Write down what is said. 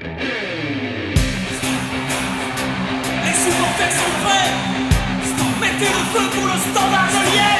Les supporters sont prêts. Mettez le feu pour le Standard de Liège.